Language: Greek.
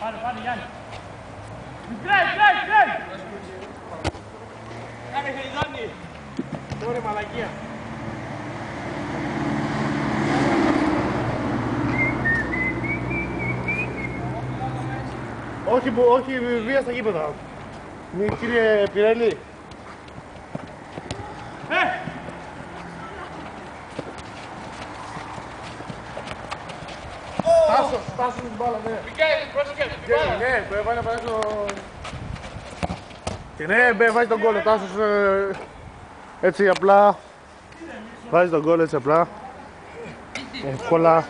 Πάρε, Γιάννη. Γκρέι. Κάνε χελιδόνι. Ωραία μαλακία. Όχι βία στα γήπεδα. Κύριε Πιρέλη. Τάσος την μπάλα, ναι. Μικαέλη, πρόσεχε, την μπάλα. Ναι, πρέπει να πάρει τον... Και ναι, βάζει τον γκολ ο Τάσος έτσι απλά. Βάζει τον γκολ έτσι απλά. Εύκολα.